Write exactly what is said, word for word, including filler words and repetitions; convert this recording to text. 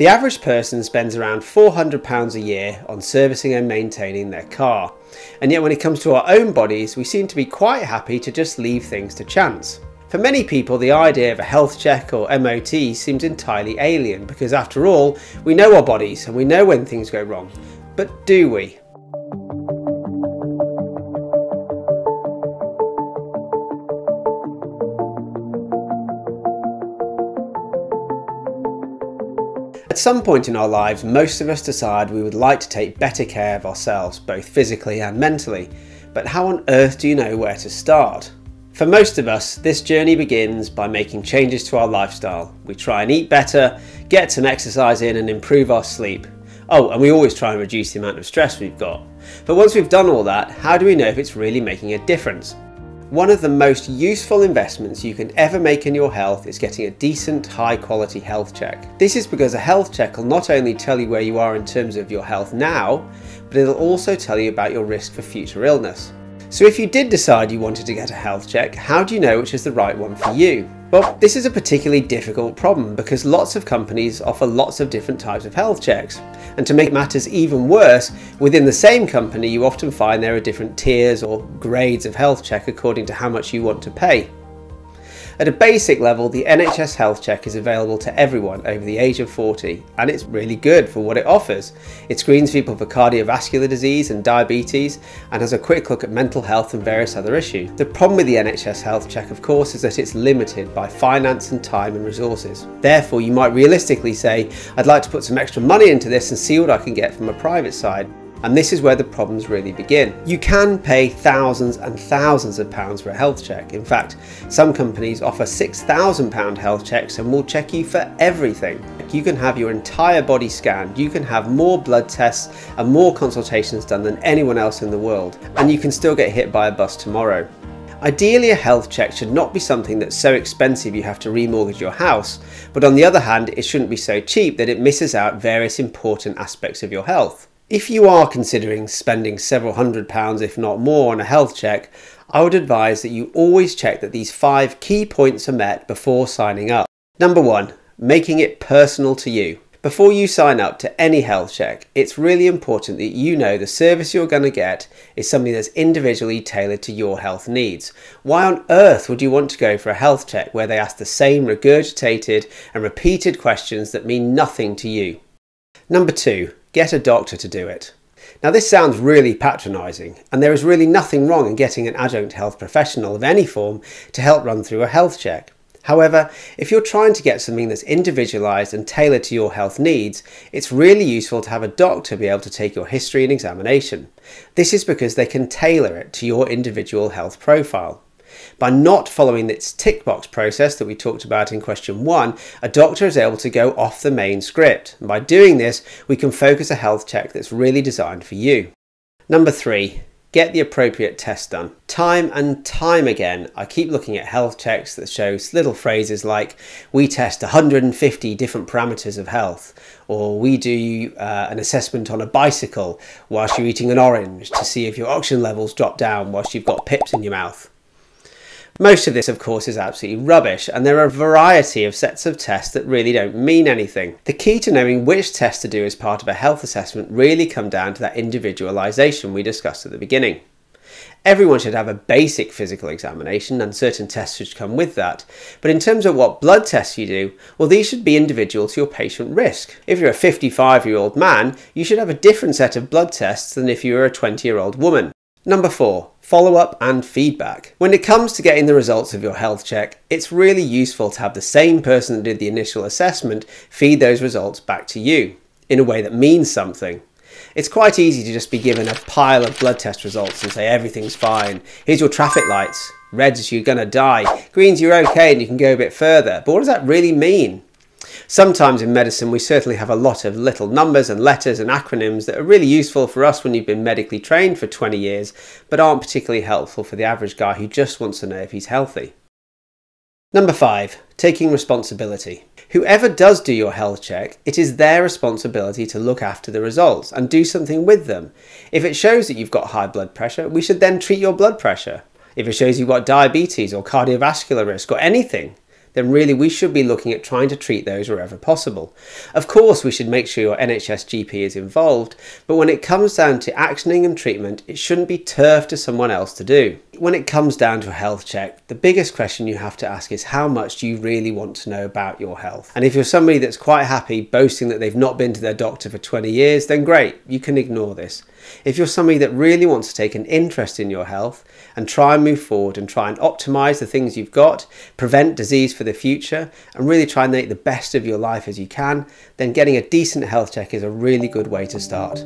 The average person spends around four hundred pounds a year on servicing and maintaining their car, and yet when it comes to our own bodies we seem to be quite happy to just leave things to chance. For many people the idea of a health check or M O T seems entirely alien because after all we know our bodies and we know when things go wrong, but do we? At some point in our lives, most of us decide we would like to take better care of ourselves, both physically and mentally. But how on earth do you know where to start? For most of us, this journey begins by making changes to our lifestyle. We try and eat better, get some exercise in and improve our sleep. Oh, and we always try and reduce the amount of stress we've got. But once we've done all that, how do we know if it's really making a difference? One of the most useful investments you can ever make in your health is getting a decent, high-quality health check. This is because a health check will not only tell you where you are in terms of your health now, but it'll also tell you about your risk for future illness. So if you did decide you wanted to get a health check, how do you know which is the right one for you? Well, this is a particularly difficult problem because lots of companies offer lots of different types of health checks. And to make matters even worse, within the same company you often find there are different tiers or grades of health check according to how much you want to pay. At a basic level, the N H S health check is available to everyone over the age of forty, and it's really good for what it offers. It screens people for cardiovascular disease and diabetes, and has a quick look at mental health and various other issues. The problem with the N H S health check, of course, is that it's limited by finance and time and resources. Therefore, you might realistically say, I'd like to put some extra money into this and see what I can get from a private side. And this is where the problems really begin. You can pay thousands and thousands of pounds for a health check. In fact, some companies offer six thousand pound health checks and will check you for everything. You can have your entire body scanned, you can have more blood tests and more consultations done than anyone else in the world, and you can still get hit by a bus tomorrow. Ideally, a health check should not be something that's so expensive you have to remortgage your house, but on the other hand, it shouldn't be so cheap that it misses out various important aspects of your health. If you are considering spending several hundred pounds, if not more, on a health check, I would advise that you always check that these five key points are met before signing up. Number one, making it personal to you. Before you sign up to any health check, it's really important that you know the service you're going to get is something that's individually tailored to your health needs. Why on earth would you want to go for a health check where they ask the same regurgitated and repeated questions that mean nothing to you? Number two, get a doctor to do it. Now this sounds really patronising, and there is really nothing wrong in getting an adjunct health professional of any form to help run through a health check. However, if you're trying to get something that's individualised and tailored to your health needs, it's really useful to have a doctor be able to take your history and examination. This is because they can tailor it to your individual health profile. By not following this tick box process that we talked about in question one, a doctor is able to go off the main script. And by doing this, we can focus a health check that's really designed for you. Number three, get the appropriate test done. Time and time again, I keep looking at health checks that show little phrases like, we test one hundred fifty different parameters of health, or we do uh, an assessment on a bicycle whilst you're eating an orange to see if your oxygen levels drop down whilst you've got pips in your mouth. Most of this, of course, is absolutely rubbish, and there are a variety of sets of tests that really don't mean anything. The key to knowing which test to do as part of a health assessment really come down to that individualisation we discussed at the beginning. Everyone should have a basic physical examination, and certain tests should come with that, but in terms of what blood tests you do, well, these should be individual to your patient risk. If you're a fifty-five-year-old man, you should have a different set of blood tests than if you were a twenty-year-old woman. Number four, follow-up and feedback. When it comes to getting the results of your health check, it's really useful to have the same person that did the initial assessment feed those results back to you in a way that means something. It's quite easy to just be given a pile of blood test results and say everything's fine. Here's your traffic lights. Red's you're gonna die. Green's you're okay and you can go a bit further. But what does that really mean? Sometimes in medicine we certainly have a lot of little numbers and letters and acronyms that are really useful for us when you've been medically trained for twenty years, but aren't particularly helpful for the average guy who just wants to know if he's healthy. Number five, taking responsibility. Whoever does do your health check, it is their responsibility to look after the results and do something with them. If it shows that you've got high blood pressure, we should then treat your blood pressure. If it shows you've got diabetes or cardiovascular risk or anything, then really we should be looking at trying to treat those wherever possible. Of course, we should make sure your N H S G P is involved, but when it comes down to actioning and treatment, it shouldn't be turfed to someone else to do. When it comes down to a health check, the biggest question you have to ask is how much do you really want to know about your health? And if you're somebody that's quite happy boasting that they've not been to their doctor for twenty years, then great, you can ignore this. If you're somebody that really wants to take an interest in your health and try and move forward and try and optimize the things you've got, prevent disease for the future, and really try and make the best of your life as you can, then getting a decent health check is a really good way to start.